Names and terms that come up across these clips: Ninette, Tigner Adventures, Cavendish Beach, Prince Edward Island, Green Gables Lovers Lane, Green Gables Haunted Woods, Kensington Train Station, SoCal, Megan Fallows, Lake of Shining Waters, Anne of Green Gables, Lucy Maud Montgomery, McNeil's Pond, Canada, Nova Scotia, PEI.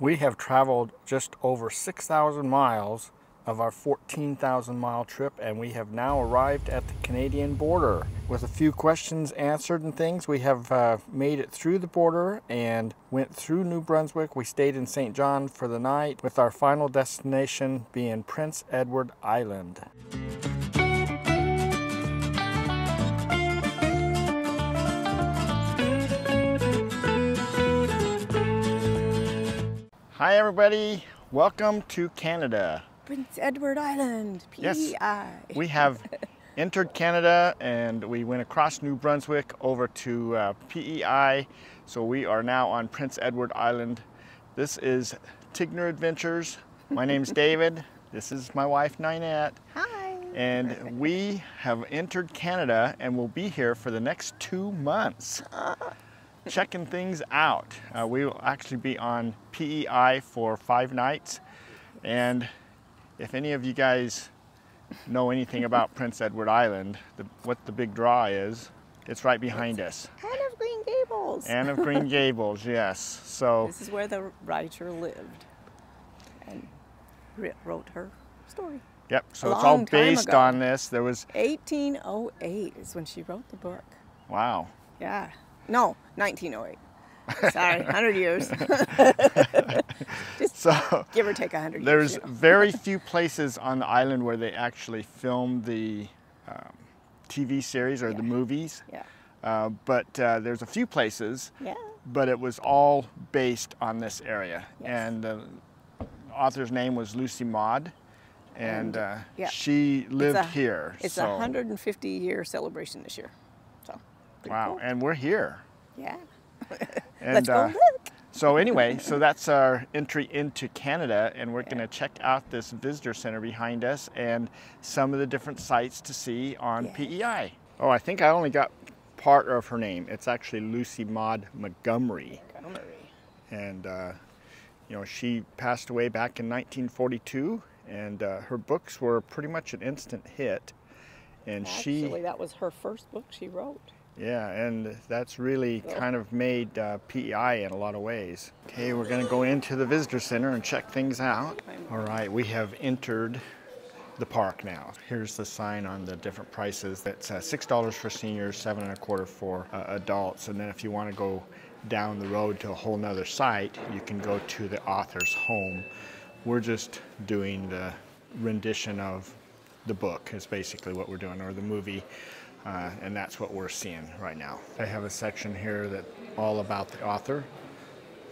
We have traveled just over 6,000 miles of our 14,000 mile trip, and we have now arrived at the Canadian border. With a few questions answered and things, we have made it through the border and went through New Brunswick. We stayed in St. John for the night, with our final destination being Prince Edward Island. Hi everybody, welcome to Canada. Prince Edward Island, PEI. Yes, we have entered Canada and we went across New Brunswick over to PEI. So we are now on Prince Edward Island. This is Tigner Adventures. My name's David. This is my wife, Ninette. Hi. And we have entered Canada and will be here for the next 2 months. Checking things out. We will actually be on PEI for 5 nights, and if any of you guys know anything about Prince Edward Island, what the big draw is, it's right behind us. Anne of Green Gables. Anne of Green Gables, yes. So this is where the writer lived and wrote her story. Yep. So it's all based on this. There was 1808 is when she wrote the book. Wow. Yeah. No, 1908. Sorry, 100 years. Just so, give or take 100 years. There's very few places on the island where they actually film the TV series or the movies. Yeah. But there's a few places. Yeah. But it was all based on this area. Yes. And the author's name was Lucy Maud. And she lived here. It's a 150-year celebration this year. Pretty wow, cool. And we're here. Yeah. And, let's go look. So anyway, so that's our entry into Canada, and we're going to check out this visitor center behind us and some of the different sites to see on PEI. Oh, I think I only got part of her name. It's actually Lucy Maud Montgomery. Montgomery. And, you know, she passed away back in 1942, and her books were pretty much an instant hit. And actually, that was her first book she wrote. Yeah, and that's really kind of made PEI in a lot of ways. Okay, we're going to go into the visitor center and check things out. All right, we have entered the park now. Here's the sign on the different prices. That's $6 for seniors, $7.25 for adults. And then if you want to go down the road to a whole nother site, you can go to the author's home. We're just doing the rendition of the book is basically what we're doing, or the movie. And that's what we're seeing right now. They have a section here that's all about the author,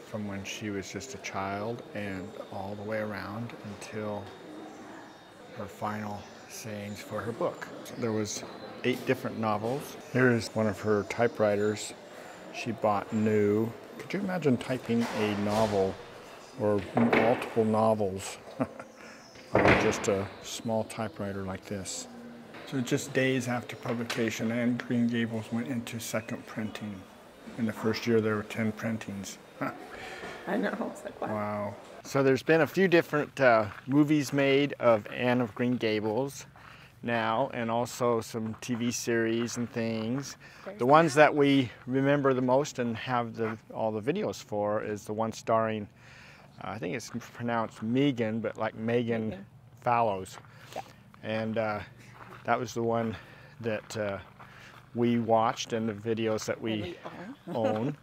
from when she was just a child and all the way around until her final sayings for her book. There was 8 different novels. Here is one of her typewriters she bought new. Could you imagine typing a novel or multiple novels on just a small typewriter like this? So just days after publication, Anne of Green Gables went into second printing. In the first year, there were 10 printings. Huh. I know, it's like, wow. Wow. So there's been a few different movies made of Anne of Green Gables now, and also some TV series and things. The ones that we remember the most and have all the videos for is the one starring, I think it's pronounced Megan, but like Megan Fallows. Yeah. And that was the one that we watched, and the videos that we own.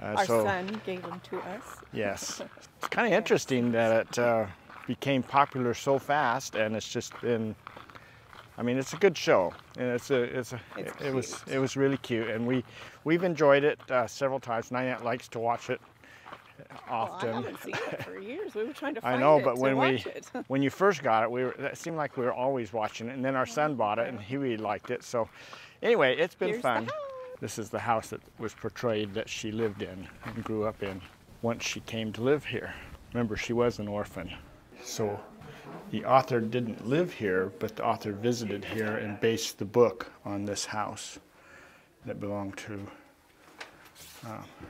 Our son gave them to us. Yes. It's kind of interesting that it became popular so fast, and it's just been, I mean, it's a good show. And it was really cute, and we've enjoyed it several times. Ninette likes to watch it often. Well, I haven't seen it for years. We were trying to find it. I know, but when you first got it, it seemed like we were always watching it, and then our son bought it, and he really liked it. So anyway, it's been fun. This is the house that was portrayed that she lived in and grew up in once she came to live here. Remember, she was an orphan. So the author didn't live here, but the author visited here and based the book on this house that belonged to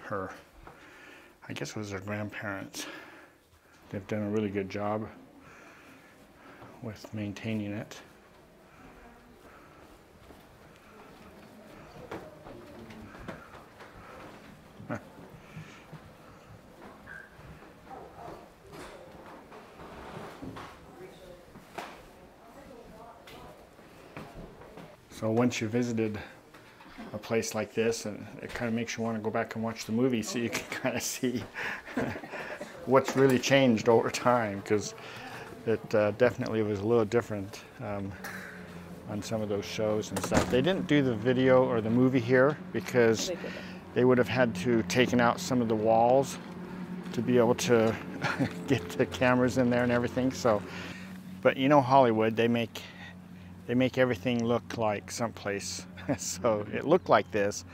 her. I guess it was their grandparents. They've done a really good job with maintaining it. Huh. So once you visited a place like this, and it kind of makes you want to go back and watch the movie so you can kind of see what's really changed over time, because it definitely was a little different on some of those shows and stuff. They didn't do the video or the movie here because they would have had to taken out some of the walls to be able to get the cameras in there and everything. So, but you know Hollywood, they make everything look like someplace. So it looked like this,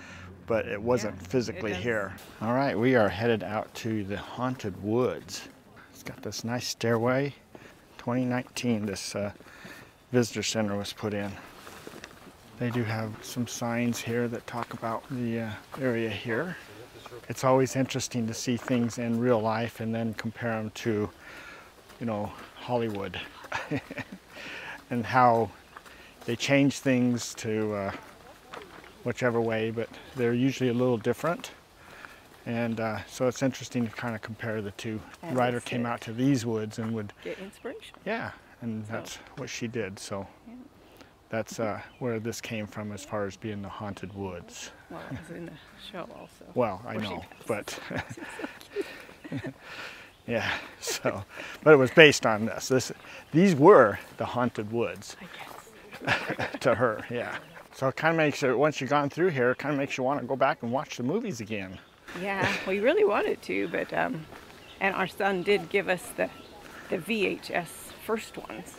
but it wasn't physically here. All right, we are headed out to the Haunted Woods. It's got this nice stairway. 2019, this visitor center was put in. They do have some signs here that talk about the area here. It's always interesting to see things in real life and then compare them to, you know, Hollywood and how they change things to whichever way, but they're usually a little different. And so it's interesting to kind of compare the two. The writer came out to these woods and would get inspiration. Yeah, and that's what she did. So that's where this came from as far as being the Haunted Woods. Well, it was in the show also. Well, I know, but yeah, so, but it was based on this. These were the Haunted Woods, I guess. To her, yeah. So it kind of makes it, once you've gone through here, it kind of makes you want to go back and watch the movies again. Yeah, we really wanted to, but and our son did give us the VHS first ones,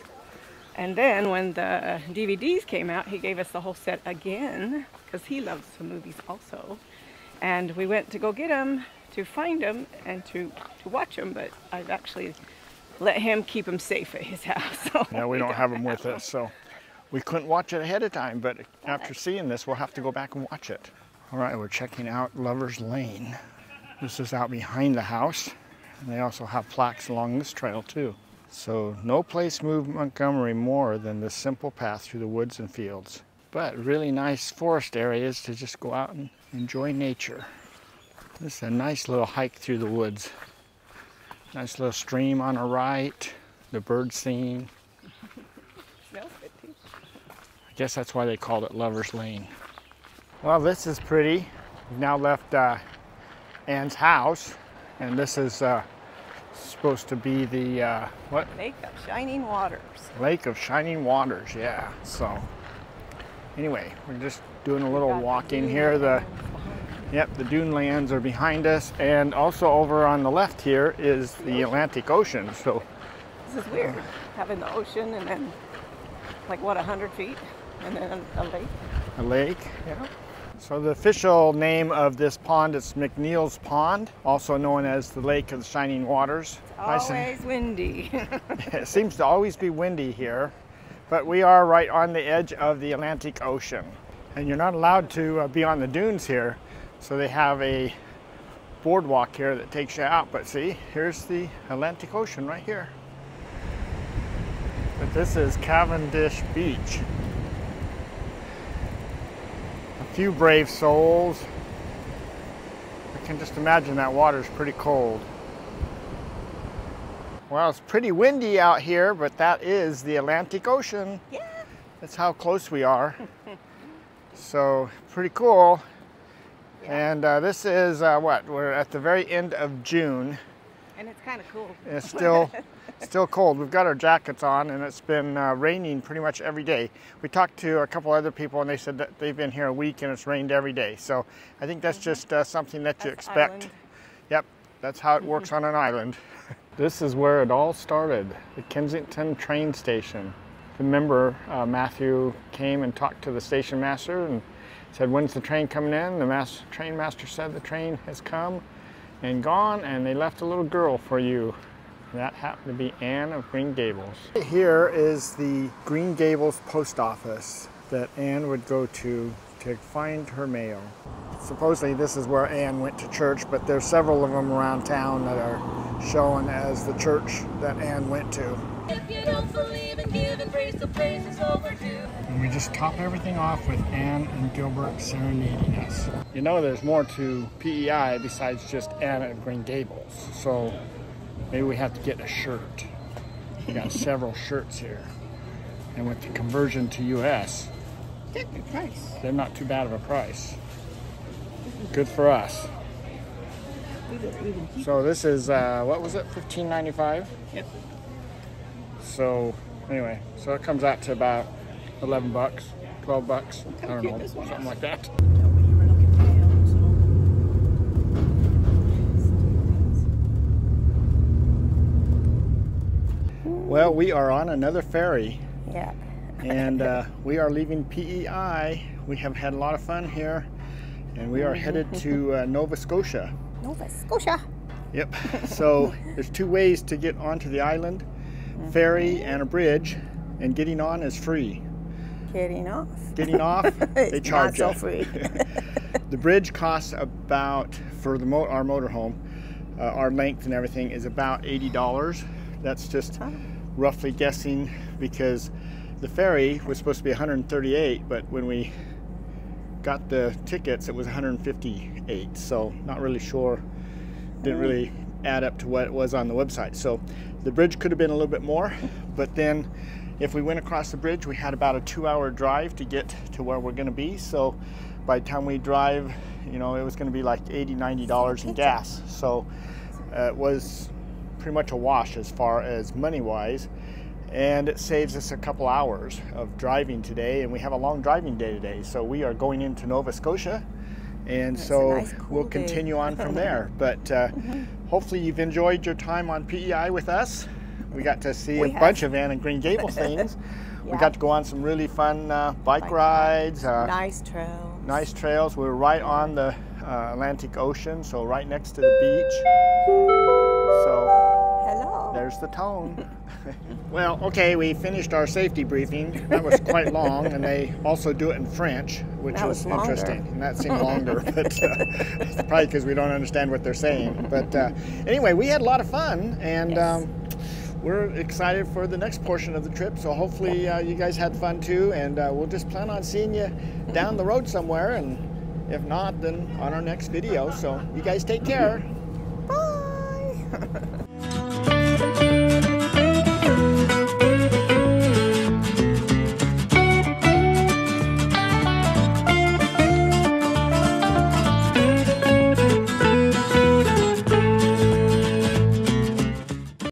and then when the DVDs came out, he gave us the whole set again because he loves the movies also, and we went to go get them, to find them, and to watch them. But I've actually let him keep them safe at his house. So yeah, we don't have them with us, so we couldn't watch it ahead of time. But after seeing this, we'll have to go back and watch it. All right, we're checking out Lover's Lane. This is out behind the house, and they also have plaques along this trail too. So no place moved Montgomery more than this simple path through the woods and fields, but really nice forest areas to just go out and enjoy nature. This is a nice little hike through the woods. Nice little stream on our right, the birds singing. Smells good too. I guess that's why they called it Lover's Lane. Well, this is pretty. We've now left Anne's house, and this is supposed to be the, what? Lake of Shining Waters. Lake of Shining Waters, yeah. So, anyway, we're just doing a little walk in here. The dune lands are behind us, and also over on the left here is the Atlantic Ocean, so. This is weird, having the ocean and then, like what, 100 feet, and then a lake? A lake, yeah. So the official name of this pond is McNeil's Pond, also known as the Lake of the Shining Waters. It's always windy. It seems to always be windy here, but we are right on the edge of the Atlantic Ocean. And you're not allowed to be on the dunes here, so they have a boardwalk here that takes you out. But see, here's the Atlantic Ocean right here. But this is Cavendish Beach. Few brave souls. I can just imagine that water's pretty cold. Well, it's pretty windy out here, but that is the Atlantic Ocean. Yeah. That's how close we are. So, pretty cool. Yeah. And this is what? We're at the very end of June. And it's kind of cool. It's still cold. We've got our jackets on, and it's been raining pretty much every day. We talked to a couple other people, and they said that they've been here a week and it's rained every day. So I think that's just something that you expect. Island. Yep, that's how it works on an island. This is where it all started, the Kensington Train Station. Remember, Matthew came and talked to the station master and said, "When's the train coming in?" The train master said, "The train has come and gone, and they left a little girl for you." That happened to be Anne of Green Gables. Here is the Green Gables post office that Anne would go to find her mail. Supposedly this is where Anne went to church, but there's several of them around town that are shown as the church that Anne went to. If you don't believe in giving praise, the praise is overdue. And we just top everything off with Anne and Gilbert serenading us. You know there's more to PEI besides just Anne of Green Gables, so maybe we have to get a shirt. We got several shirts here. And with the conversion to US, They're good price. They're not too bad of a price. Good for us. So this is, what was it, $15.95? Yep. So anyway, so it comes out to about 11 bucks, 12 bucks, I don't know, something like that. Well, we are on another ferry. Yeah. And we are leaving PEI. We have had a lot of fun here, and we are headed to Nova Scotia. Nova Scotia. Yep. So there's two ways to get onto the island, ferry and a bridge, and getting on is free. Getting off? Getting off, they charge you. Not so free. The bridge costs about, for the our motorhome, our length and everything is about $80. That's just roughly guessing, because the ferry was supposed to be 138, but when we got the tickets it was 158, so not really sure, didn't really add up to what it was on the website. So the bridge could have been a little bit more, but then if we went across the bridge we had about a 2-hour drive to get to where we're going to be, so by the time we drive, you know, it was going to be like $80–$90 in gas. So it was pretty much a wash as far as money wise, and it saves us a couple hours of driving today, and we have a long driving day today. So we are going into Nova Scotia, and so nice, cool we'll continue on from there. But hopefully you've enjoyed your time on PEI with us. We got to see a bunch of Anne of Green Gables things. We got to go on some really fun bike rides. Nice trails. Nice trails. We're right on the Atlantic Ocean, so right next to the beach. So. There's the tone. Well, okay, we finished our safety briefing. That was quite long, and they also do it in French, which was interesting. And that seemed longer, but it's probably because we don't understand what they're saying. But anyway, we had a lot of fun, and we're excited for the next portion of the trip. So hopefully you guys had fun too, and we'll just plan on seeing you down the road somewhere, and if not, then on our next video. So you guys take care. Bye.